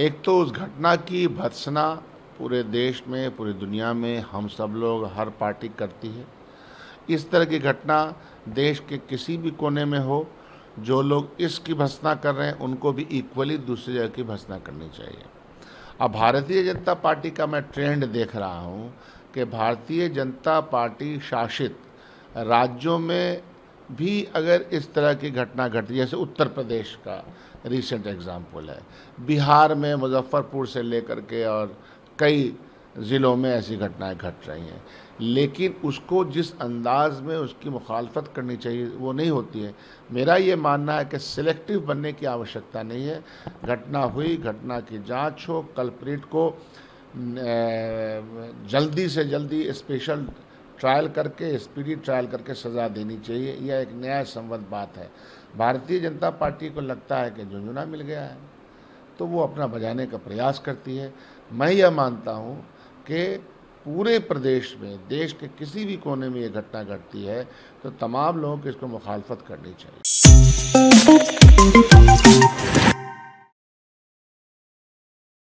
एक तो उस घटना की भत्सना पूरे देश में, पूरी दुनिया में हम सब लोग, हर पार्टी करती है। इस तरह की घटना देश के किसी भी कोने में हो, जो लोग इसकी भत्सना कर रहे हैं उनको भी इक्वली दूसरी जगह की भत्सना करनी चाहिए। अब भारतीय जनता पार्टी का मैं ट्रेंड देख रहा हूँ कि भारतीय जनता पार्टी शासित राज्यों में भी अगर इस तरह की घटना घटती, जैसे उत्तर प्रदेश का रिसेंट एग्जाम्पल है, बिहार में मुजफ्फरपुर से लेकर के और कई ज़िलों में ऐसी घटनाएं घट रही हैं, लेकिन उसको जिस अंदाज़ में उसकी मुखालफत करनी चाहिए वो नहीं होती है। मेरा ये मानना है कि सिलेक्टिव बनने की आवश्यकता नहीं है। घटना हुई, घटना की जांच हो, कल्प्रिट को जल्दी से जल्दी स्पेशल ट्रायल करके, स्पीडी ट्रायल करके सज़ा देनी चाहिए। यह एक न्यायसंगत बात है। भारतीय जनता पार्टी को लगता है कि झुंझुना मिल गया है तो वो अपना बजाने का प्रयास करती है। मैं यह मानता हूँ कि पूरे प्रदेश में, देश के किसी भी कोने में ये घटना घटती है तो तमाम लोगों को इसको मुखालफत करनी चाहिए।